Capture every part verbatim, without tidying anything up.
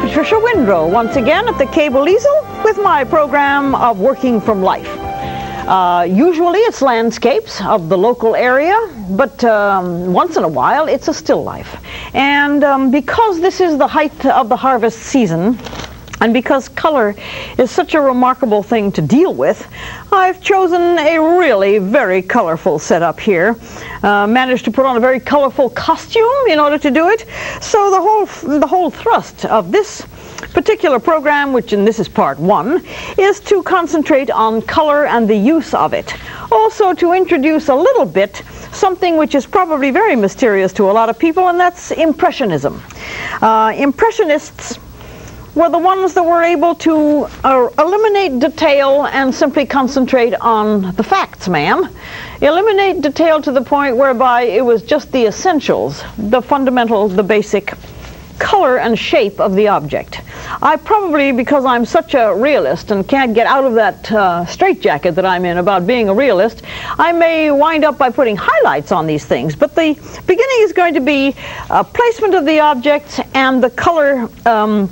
Patricia Windrow once again at the Cable Easel with my program of Working from Life. Uh, usually it's landscapes of the local area, but um, once in a while it's a still life. And um, because this is the height of the harvest season, and because color is such a remarkable thing to deal with, I've chosen a really very colorful setup here. Uh, managed to put on a very colorful costume in order to do it. So the whole, the whole thrust of this particular program, which in this is part one, is to concentrate on color and the use of it. Also to introduce a little bit something which is probably very mysterious to a lot of people, and that's Impressionism. Uh, impressionists were the ones that were able to uh, eliminate detail and simply concentrate on the facts, ma'am. Eliminate detail to the point whereby it was just the essentials, the fundamental, the basic color and shape of the object. I probably, because I'm such a realist and can't get out of that uh, straitjacket that I'm in about being a realist, I may wind up by putting highlights on these things. But the beginning is going to be uh, placement of the objects and the color um,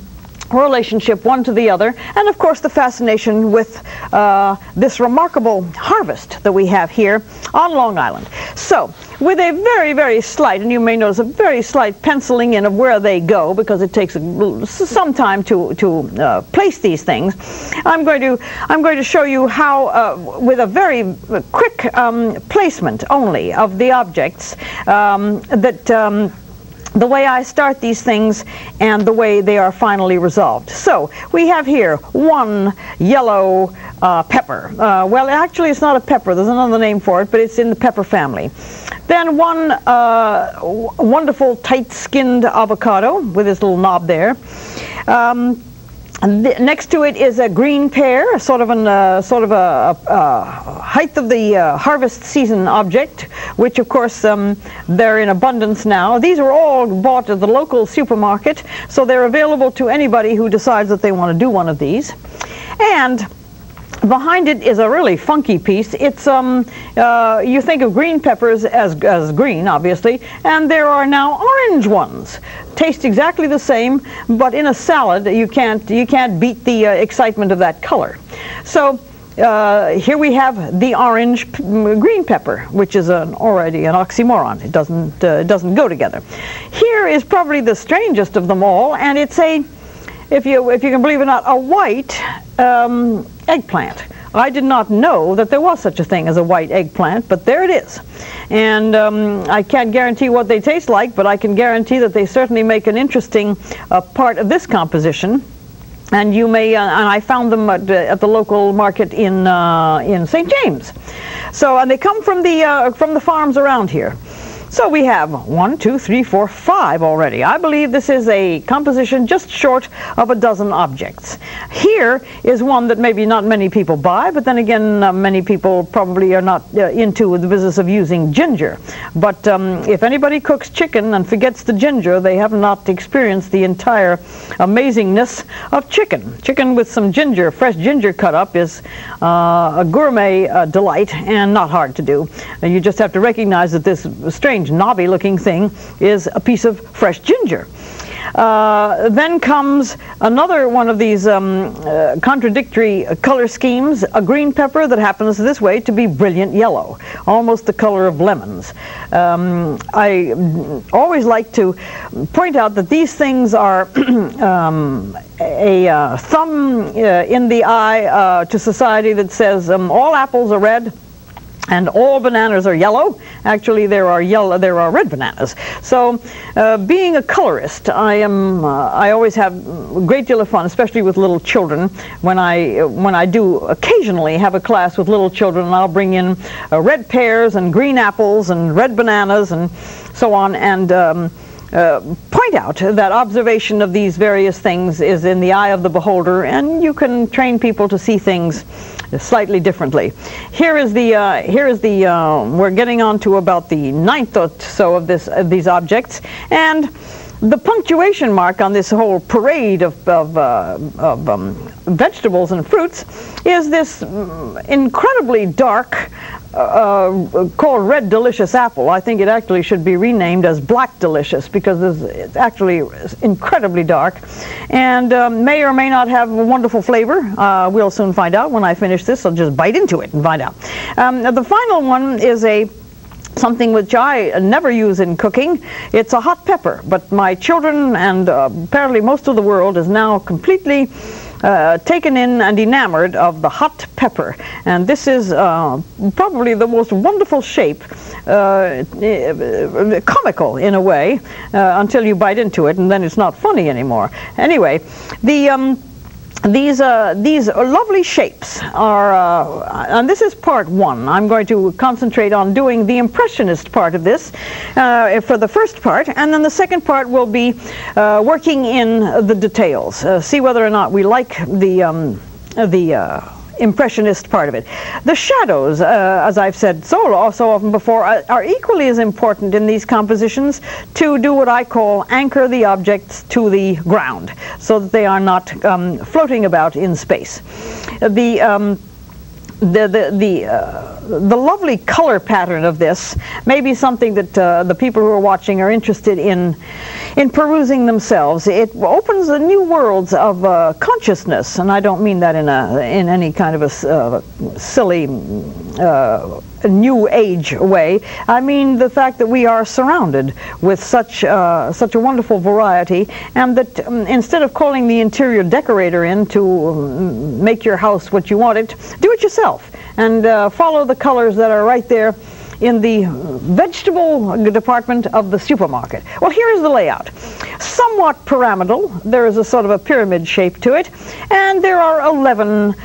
relationship one to the other, and of course the fascination with uh, this remarkable harvest that we have here on Long Island. So with a very very slight, and you may notice a very slight penciling in of where they go, because it takes a, some time to to uh, place these things, I'm going to I'm going to show you how uh, with a very quick um, placement only of the objects um, that um, the way I start these things and the way they are finally resolved. So we have here one yellow uh, pepper. Uh, well, actually it's not a pepper, there's another name for it, but it's in the pepper family. Then one uh, wonderful tight-skinned avocado with its little knob there. Um, And th next to it is a green pear, sort of an uh, sort of a, a, a height of the uh, harvest season object, which of course um, they're in abundance now. These are all bought at the local supermarket, so they're available to anybody who decides that they want to do one of these. And behind it is a really funky piece. It's um, uh, you think of green peppers as, as green, obviously, and there are now orange ones. Taste exactly the same, but in a salad you can't you can't beat the uh, excitement of that color. So uh, here we have the orange p green pepper, which is an, already an oxymoron. It doesn't uh, doesn't go together. Here is probably the strangest of them all, and it's a, if you if you can believe it or not, a white um, eggplant. I did not know that there was such a thing as a white eggplant, but there it is. And um, I can't guarantee what they taste like, but I can guarantee that they certainly make an interesting uh, part of this composition. And you may, uh, and I found them at, uh, at the local market in uh, in Saint James. So, and they come from the uh, from the farms around here. So we have one, two, three, four, five already. I believe this is a composition just short of a dozen objects. Here is one that maybe not many people buy, but then again, uh, many people probably are not uh, into the business of using ginger. But um, if anybody cooks chicken and forgets the ginger, they have not experienced the entire amazingness of chicken. Chicken with some ginger, fresh ginger cut up, is uh, a gourmet uh, delight and not hard to do. And you just have to recognize that this strange knobby looking thing is a piece of fresh ginger. Uh, then comes another one of these um, uh, contradictory color schemes, a green pepper that happens this way to be brilliant yellow, almost the color of lemons. Um, I always like to point out that these things are um, a uh, thumb uh, in the eye uh, to society that says um, all apples are red and all bananas are yellow. Actually, there are yellow, there are red bananas. So, uh, being a colorist, I am. Uh, I always have a great deal of fun, especially with little children. When I when I do occasionally have a class with little children, and I'll bring in uh, red pears and green apples and red bananas and so on, and um, uh, point out that observation of these various things is in the eye of the beholder, and you can train people to see things slightly differently. Here is the, uh, here is the uh, we're getting on to about the ninth or so of this, of these objects, and the punctuation mark on this whole parade of, of, uh, of um, vegetables and fruits is this incredibly dark, Uh, called Red Delicious apple. I think it actually should be renamed as Black Delicious because it's actually incredibly dark and uh, may or may not have a wonderful flavor. Uh, we'll soon find out. When I finish this, I'll just bite into it and find out. Um, the final one is a something which I never use in cooking. It's a hot pepper, but my children and uh, apparently most of the world is now completely uh, taken in and enamored of the hot pepper. And this is uh, probably the most wonderful shape, uh, comical in a way, uh, until you bite into it and then it's not funny anymore. Anyway, the um, These uh, these lovely shapes are, uh, and this is part one. I'm going to concentrate on doing the impressionist part of this uh, for the first part, and then the second part will be uh, working in the details. Uh, see whether or not we like the um, the. Uh, impressionist part of it. The shadows, uh, as I've said so, so often before, are, are equally as important in these compositions to do what I call anchor the objects to the ground so that they are not um, floating about in space. The um, The the the, uh, the lovely color pattern of this may be something that uh, the people who are watching are interested in in perusing themselves. It opens the new worlds of uh, consciousness, and I don't mean that in a in any kind of a uh, silly uh, new age way. I mean the fact that we are surrounded with such uh, such a wonderful variety, and that um, instead of calling the interior decorator in to um, make your house what you want it, do it yourself. And uh, follow the colors that are right there in the vegetable department of the supermarket. Well, here's the layout. Somewhat pyramidal. There is a sort of a pyramid shape to it. And there are eleven uh,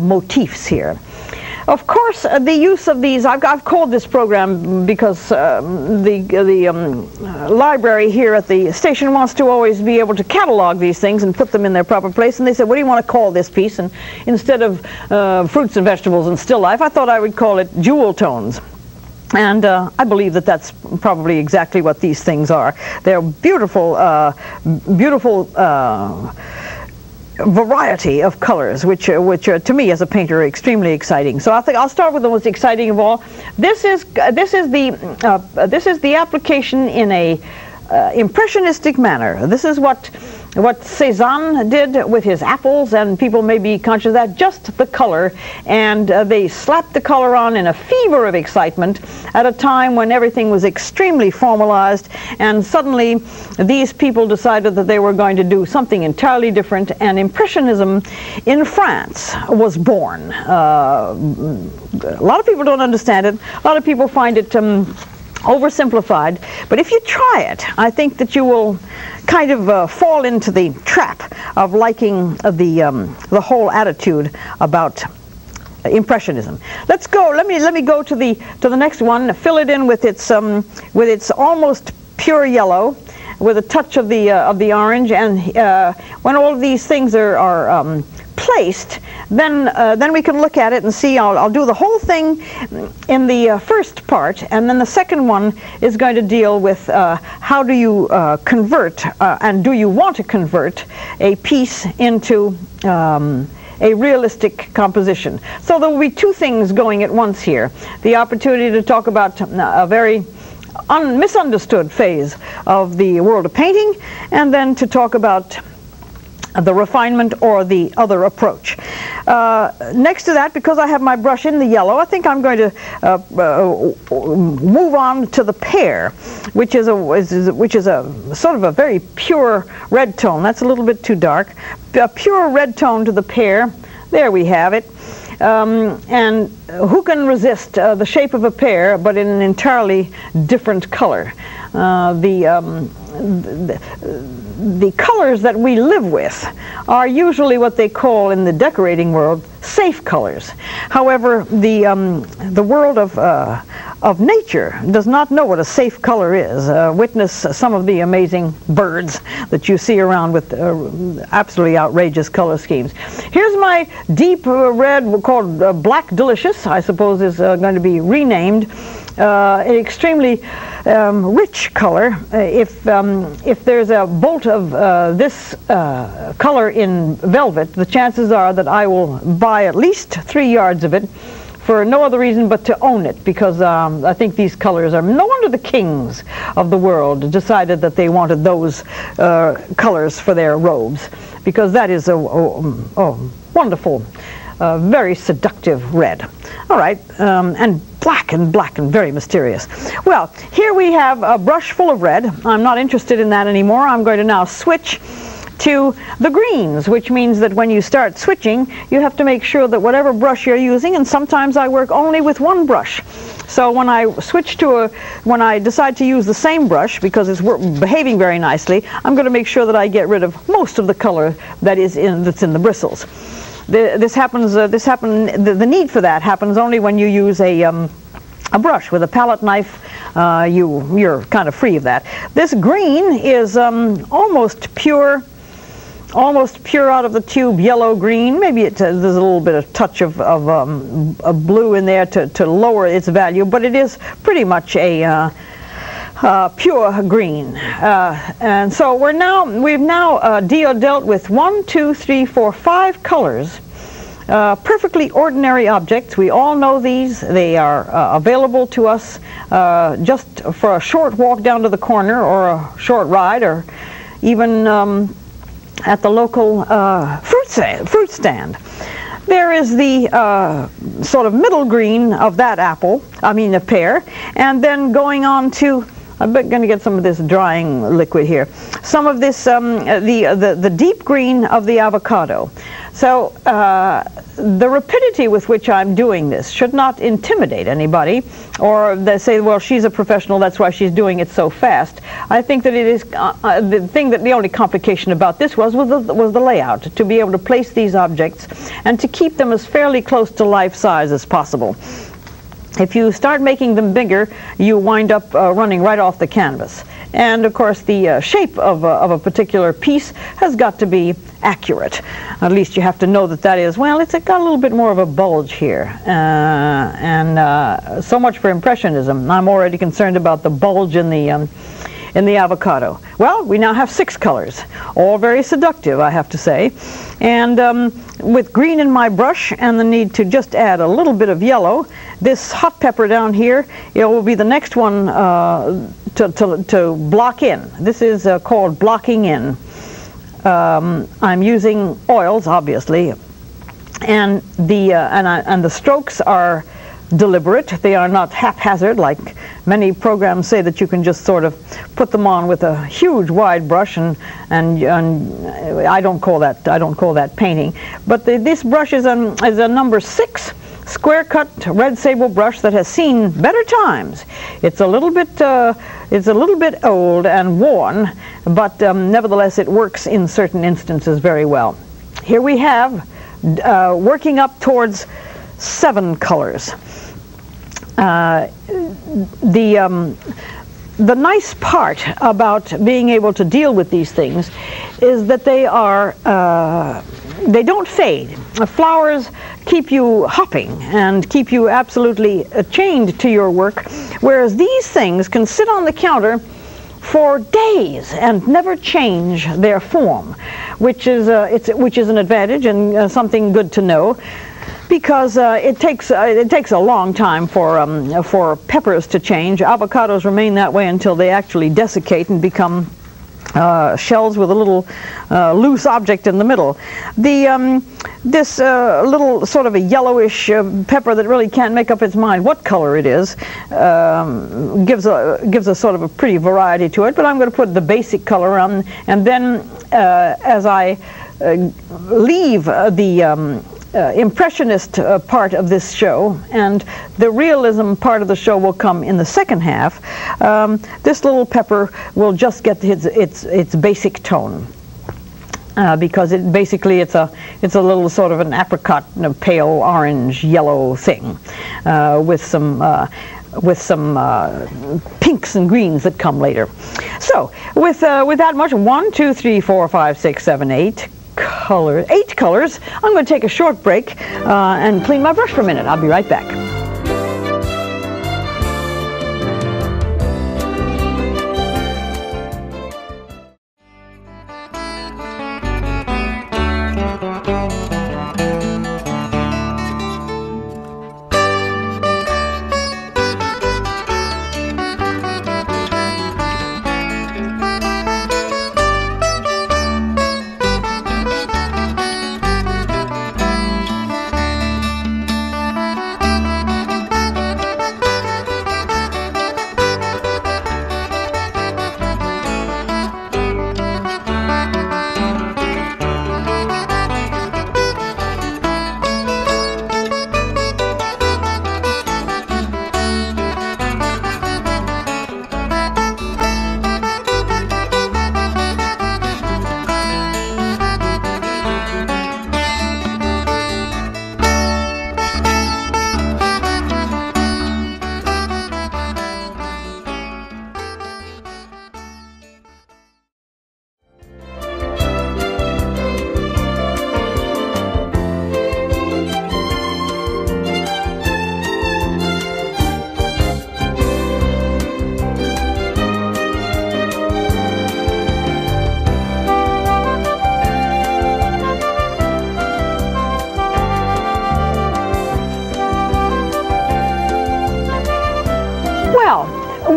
motifs here. Of course, uh, the use of these, I've, I've called this program because uh, the, the um, library here at the station wants to always be able to catalog these things and put them in their proper place. And they said, what do you want to call this piece? And instead of uh, fruits and vegetables and still life, I thought I would call it Jewel Tones. And uh, I believe that that's probably exactly what these things are. They're beautiful, uh, beautiful, uh, variety of colors, which uh, which uh, to me as a painter are extremely exciting. So I think I'll start with the most exciting of all. This is uh, this is the uh, this is the application in a uh, impressionistic manner. This is what what Cezanne did with his apples, and people may be conscious of that, just the color, and uh, they slapped the color on in a fever of excitement at a time when everything was extremely formalized, and suddenly these people decided that they were going to do something entirely different, and Impressionism in France was born. Uh, a lot of people don't understand it, a lot of people find it um, oversimplified, but if you try it, I think that you will kind of uh, fall into the trap of liking uh, the um, the whole attitude about uh, impressionism. Let's go. Let me let me go to the to the next one. Fill it in with its um, with its almost pure yellow, with a touch of the uh, of the orange, and uh, when all of these things are are um, placed, then uh, then we can look at it and see. I'll, I'll do the whole thing in the uh, first part, and then the second one is going to deal with uh, how do you uh, convert uh, and do you want to convert a piece into um, a realistic composition. So there will be two things going at once here: the opportunity to talk about a very un misunderstood phase of the world of painting, and then to talk about the refinement or the other approach. Uh, next to that, because I have my brush in the yellow, I think I'm going to uh, uh, move on to the pear, which is a is, which is a sort of a very pure red tone. That's a little bit too dark. A pure red tone to the pear. There we have it. Um, and who can resist uh, the shape of a pear, but in an entirely different color? Uh, the, um, the, the colors that we live with are usually what they call in the decorating world safe colors. However, the, um, the world of, uh, of nature does not know what a safe color is. Uh, witness some of the amazing birds that you see around with uh, absolutely outrageous color schemes. Here's my deep uh, red called uh, Black Delicious, I suppose is uh, going to be renamed. Uh, an extremely um, rich color. Uh, if um, if there's a bolt of uh, this uh, color in velvet, the chances are that I will buy at least three yards of it for no other reason but to own it, because um, I think these colors are, no wonder the kings of the world decided that they wanted those uh, colors for their robes, because that is a, a, a wonderful, uh, very seductive red. All right, um, and black and black and very mysterious. Well, here we have a brush full of red. I'm not interested in that anymore. I'm going to now switch to the greens, which means that when you start switching, you have to make sure that whatever brush you're using, and sometimes I work only with one brush. So when I switch to a, when I decide to use the same brush, because it's behaving very nicely, I'm going to make sure that I get rid of most of the color that is in, that's in the bristles. The, this happens. Uh, this happen. The, the need for that happens only when you use a um, a brush with a palette knife. Uh, you you're kind of free of that. This green is um, almost pure, almost pure out of the tube yellow green. Maybe it, uh, there's a little bit of touch of of um, a blue in there to to lower its value, but it is pretty much a. Uh, Uh, pure green, uh, and so we're now we've now uh, dealt with one, two, three, four, five colors. Uh, perfectly ordinary objects. We all know these. They are uh, available to us uh, just for a short walk down to the corner, or a short ride, or even um, at the local uh, fruit stand. Fruit stand. There is the uh, sort of middle green of that apple. I mean, a pear, and then going on to. I'm going to get some of this drying liquid here. Some of this, um, the, the, the deep green of the avocado. So uh, the rapidity with which I'm doing this should not intimidate anybody, or they say, well, she's a professional, that's why she's doing it so fast. I think that it is, uh, uh, the thing that the only complication about this was, was the, was the layout, to be able to place these objects and to keep them as fairly close to life size as possible. If you start making them bigger, you wind up uh, running right off the canvas. And of course, the uh, shape of a, of a particular piece has got to be accurate. At least you have to know that that is, well, it's got a little bit more of a bulge here. Uh, and uh, so much for Impressionism. I'm already concerned about the bulge in the, um, in the avocado. Well, we now have six colors, all very seductive, I have to say. And um, with green in my brush and the need to just add a little bit of yellow, this hot pepper down here, it will be the next one uh, to, to, to block in. This is uh, called blocking in. Um, I'm using oils, obviously, and the uh, and, I, and the strokes are deliberate. They are not haphazard, like many programs say that you can just sort of put them on with a huge wide brush, and and, and I don't call that I don't call that painting. But the, this brush is an, is a number six. Square cut red sable brush that has seen better times. It's a little bit, uh, it's a little bit old and worn, but um, nevertheless it works in certain instances very well. Here we have uh, working up towards seven colors. Uh, the um, the nice part about being able to deal with these things is that they are uh, they don't fade. The flowers keep you hopping and keep you absolutely uh, chained to your work, whereas these things can sit on the counter for days and never change their form, which is, uh, it's, which is an advantage and uh, something good to know. because uh, it takes uh, it takes a long time for um, for peppers to change. Avocados remain that way until they actually desiccate and become Uh, shells with a little uh, loose object in the middle. The um, this uh, little sort of a yellowish uh, pepper that really can't make up its mind what color it is um, gives a gives a sort of a pretty variety to it. But I'm going to put the basic color on, and then uh, as I uh, leave uh, the um, Uh, impressionist uh, part of this show, and the realism part of the show will come in the second half. Um, this little pepper will just get its its, its basic tone, uh, because it basically it's a it's a little sort of an apricot, you know, pale orange yellow thing, uh, with some uh, with some uh, pinks and greens that come later. So with uh, with that much, one, two, three, four, five, six, seven, eight. Color, eight colors. I'm going to take a short break uh, and clean my brush for a minute. I'll be right back.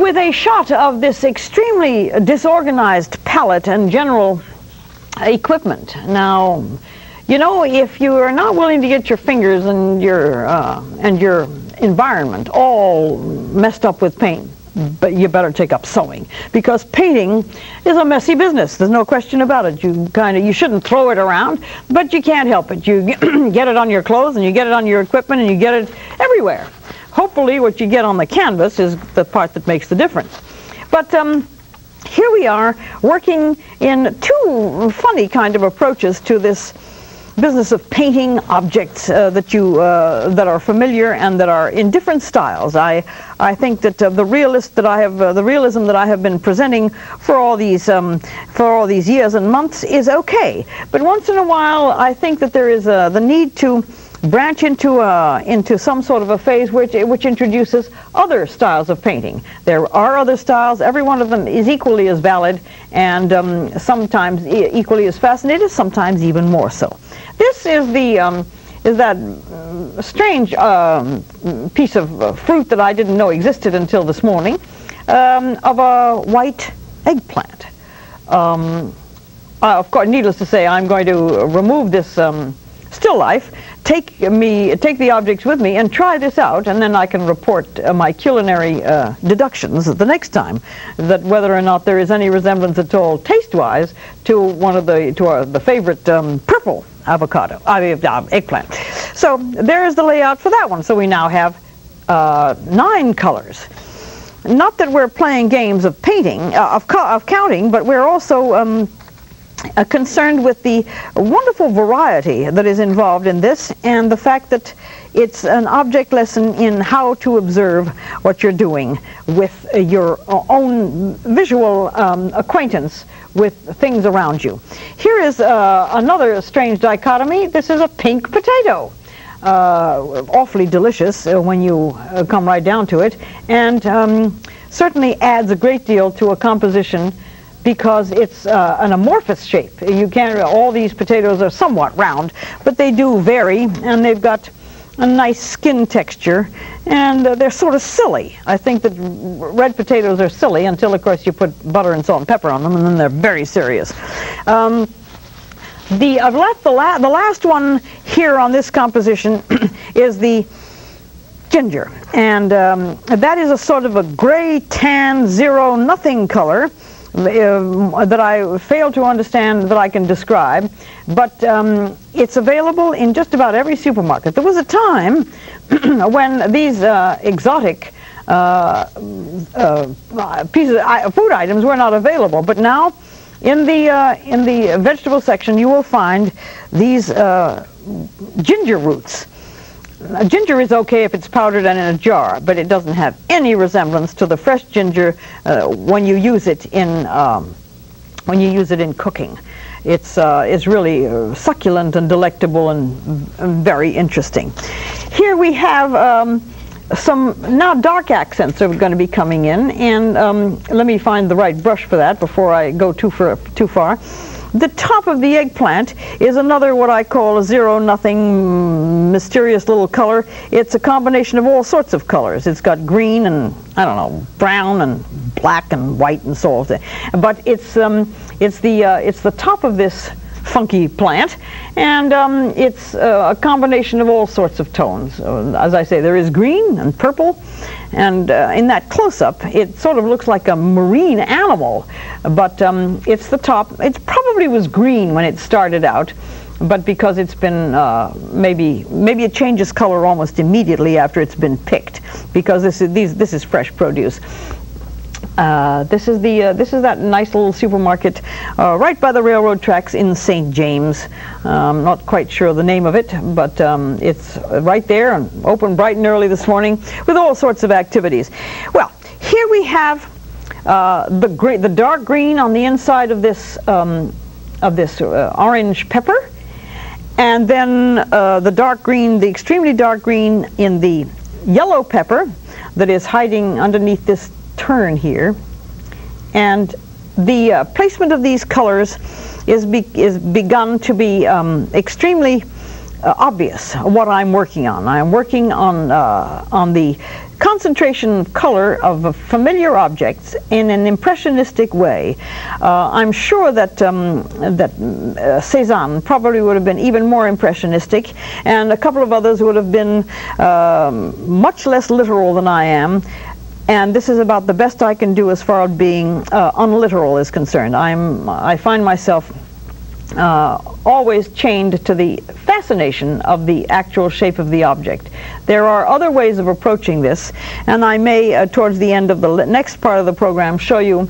With a shot of this extremely disorganized palette and general equipment. Now, you know, if you are not willing to get your fingers and your uh, and your environment all messed up with paint, but you better take up sewing, because painting is a messy business. There's no question about it. You kind of you shouldn't throw it around, but you can't help it. You get it on your clothes, and you get it on your equipment, and you get it everywhere. Hopefully what you get on the canvas is the part that makes the difference. But um, here we are working in two funny kind of approaches to this business of painting objects uh, that you uh, that are familiar and that are in different styles. I I think that uh, the realist that I have uh, the realism that I have been presenting for all these um, for all these years and months is okay. But once in a while, I think that there is uh, the need to branch into uh, into some sort of a phase which which introduces other styles of painting. There are other styles. Every one of them is equally as valid, and um, sometimes e equally as fascinating. Sometimes even more so. This is the um, is that uh, strange um, piece of uh, fruit that I didn't know existed until this morning, um, of a white eggplant. Um, uh, of course, needless to say, I'm going to remove this Um, still life, take me, take the objects with me and try this out, and then I can report uh, my culinary uh, deductions the next time, that whether or not there is any resemblance at all taste-wise to one of the to our, the favorite um, purple avocado, I mean, uh, eggplant. So there is the layout for that one. So we now have uh, nine colors. Not that we're playing games of painting, uh, of, co of counting, but we're also Um, Uh, concerned with the wonderful variety that is involved in this, and the fact that it's an object lesson in how to observe what you're doing with uh, your own visual um, acquaintance with things around you. Here is uh, another strange dichotomy. This is a pink potato. Uh, awfully delicious uh, when you uh, come right down to it, and um, certainly adds a great deal to a composition, because it's uh, an amorphous shape. You can't, all these potatoes are somewhat round, but they do vary, and they've got a nice skin texture, and uh, they're sort of silly. I think that red potatoes are silly until, of course, you put butter and salt and pepper on them, and then they're very serious. Um, the, I've left the, la the last one here on this composition is the ginger, and um, that is a sort of a gray, tan, zero, nothing color uh, that I fail to understand that I can describe, but um, it's available in just about every supermarket. There was a time when these uh, exotic uh, uh, pieces, uh, food items were not available, but now in the, uh, in the vegetable section you will find these uh, ginger roots. Now, ginger is okay if it's powdered and in a jar, but it doesn't have any resemblance to the fresh ginger uh, when you use it in um, when you use it in cooking. It's uh, it's really uh, succulent and delectable and, and very interesting. Here we have um, some now dark accents are going to be coming in, and um, let me find the right brush for that before I go too far. Too far. The top of the eggplant is another what I call a zero nothing mysterious little color. It's a combination of all sorts of colors. It's got green and, I don't know, brown and black and white and so on. But it's um, it's the uh, it's the top of this funky plant, and um, it's uh, a combination of all sorts of tones. As I say, there is green and purple, and uh, in that close-up it sort of looks like a marine animal, but um, it's the top. It probably was green when it started out, but because it's been uh, maybe maybe it changes color almost immediately after it's been picked, because this is these this is fresh produce. Uh, this is the uh, this is that nice little supermarket uh, right by the railroad tracks in Saint James. I'm um, not quite sure the name of it, but um, it's right there and open bright and early this morning with all sorts of activities. Well, here we have uh, the gre the dark green on the inside of this um, of this uh, orange pepper, and then uh, the dark green, the extremely dark green in the yellow pepper that is hiding underneath this turn here, and the uh, placement of these colors is be is begun to be um, extremely uh, obvious. What I'm working on, I am working on uh, on the concentration of color of familiar objects in an impressionistic way. Uh, I'm sure that um, that uh, Cezanne probably would have been even more impressionistic, and a couple of others would have been uh, much less literal than I am. And this is about the best I can do as far as being uh, unliteral is concerned. I'm, I find myself uh, always chained to the fascination of the actual shape of the object. There are other ways of approaching this, and I may, uh, towards the end of the next part of the program, show you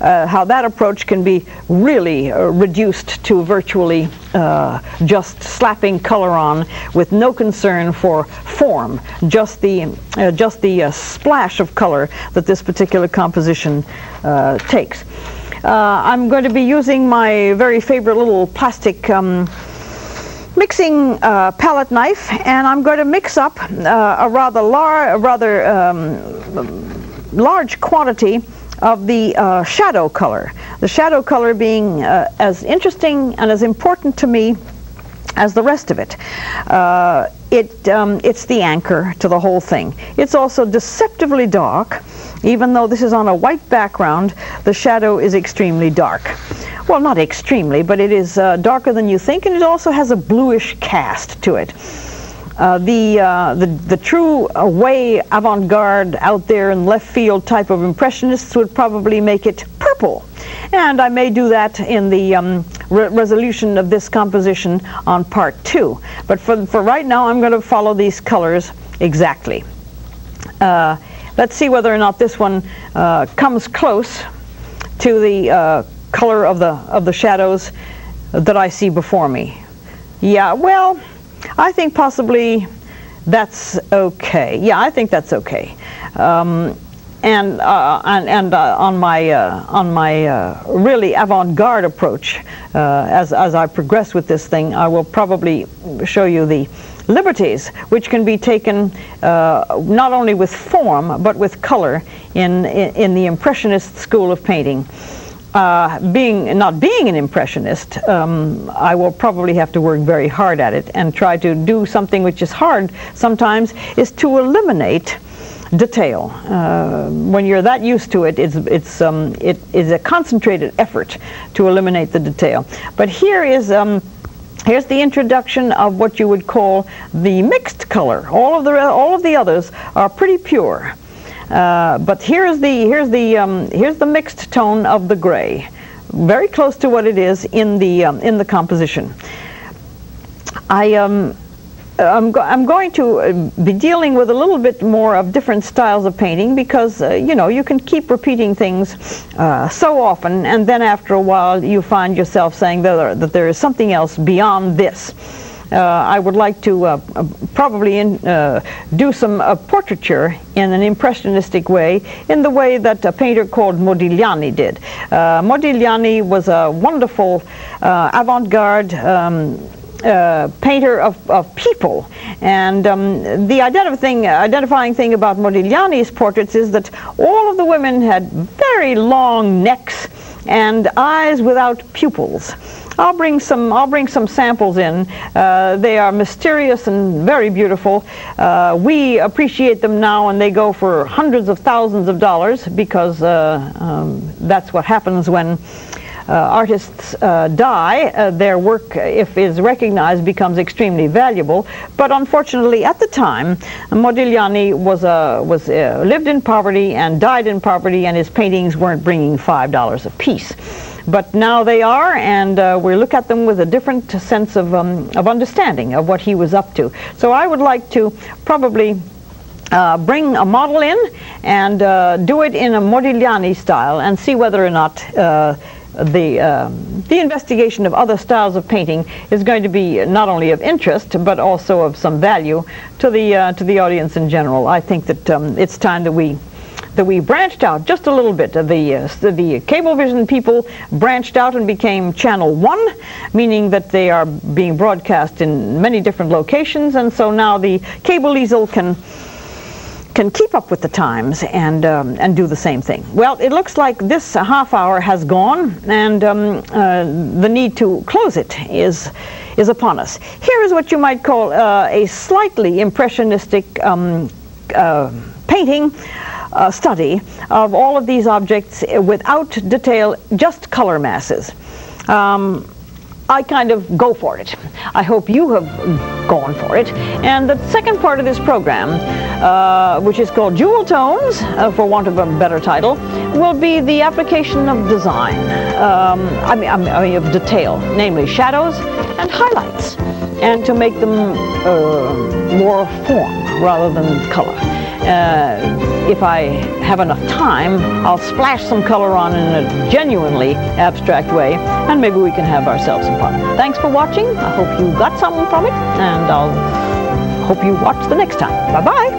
uh, how that approach can be really uh, reduced to virtually uh, just slapping color on with no concern for form, just the, uh, just the uh, splash of color that this particular composition uh, takes. Uh, I'm going to be using my very favorite little plastic um, mixing uh, palette knife, and I'm going to mix up uh, a rather, lar a rather um, large quantity of the uh, shadow color. The shadow color being uh, as interesting and as important to me as the rest of it. Uh, it um, it's the anchor to the whole thing. It's also deceptively dark. Even though this is on a white background, the shadow is extremely dark. Well, not extremely, but it is uh, darker than you think, and it also has a bluish cast to it. Uh, the, uh, the, the true away avant-garde out there in left field type of impressionists would probably make it purple. And I may do that in the um, re resolution of this composition on part two. But for, for right now, I'm going to follow these colors exactly. Uh, let's see whether or not this one uh, comes close to the uh, color of the, of the shadows that I see before me. Yeah, well, I think possibly that's okay. Yeah, I think that's okay. Um, and uh, and, and uh, on my uh, on my uh, really avant-garde approach, uh, as as I progress with this thing, I will probably show you the liberties which can be taken uh, not only with form but with color in in, in the Impressionist school of painting. uh, being not being an impressionist, um, I will probably have to work very hard at it and try to do something which is hard sometimes, is to eliminate detail. Uh, when you're that used to it, it's, it's, um, it is a concentrated effort to eliminate the detail. But here is um, here's the introduction of what you would call the mixed color. All of the all of the others are pretty pure, uh, but here's the here's the um, here's the mixed tone of the gray, very close to what it is in the um, in the composition. I. Um, I'm, go I'm going to be dealing with a little bit more of different styles of painting because, uh, you know, you can keep repeating things uh, so often, and then after a while you find yourself saying that there, that there is something else beyond this. Uh, I would like to uh, probably in, uh, do some uh, portraiture in an impressionistic way, in the way that a painter called Modigliani did. Uh, Modigliani was a wonderful uh, avant-garde um, Uh, painter of, of people, and um, the identif thing, identifying thing about Modigliani's portraits is that all of the women had very long necks and eyes without pupils. I'll bring some, I'll bring some samples in. Uh, they are mysterious and very beautiful. Uh, we appreciate them now, and they go for hundreds of thousands of dollars because uh, um, that's what happens when Uh, artists uh, die. Uh, their work, if is recognized, becomes extremely valuable. But unfortunately, at the time, Modigliani was uh, was uh, lived in poverty and died in poverty, and his paintings weren't bringing five dollars a piece. But now they are, and uh, we look at them with a different sense of um, of understanding of what he was up to. So I would like to probably Uh, bring a model in and uh, do it in a Modigliani style and see whether or not uh, the, uh, the investigation of other styles of painting is going to be not only of interest but also of some value to the, uh, to the audience in general. I think that um, it's time that we that we branched out just a little bit. The, uh, the Cablevision people branched out and became Channel one, meaning that they are being broadcast in many different locations, and so now the Cable Easel can can keep up with the times and um, and do the same thing. Well, it looks like this half hour has gone, and um, uh, the need to close it is is upon us. Here is what you might call uh, a slightly impressionistic um, uh, painting uh, study of all of these objects without detail, just color masses. Um, I kind of go for it. I hope you have gone for it. And the second part of this program, uh, which is called Jewel Tones, uh, for want of a better title, will be the application of design, um, I, mean, I mean of detail, namely shadows and highlights, and to make them uh, more form rather than color. Uh, if I have enough time, I'll splash some color on in a genuinely abstract way, and maybe we can have ourselves some fun. Thanks for watching. I hope you got something from it, and I'll hope you watch the next time. Bye-bye.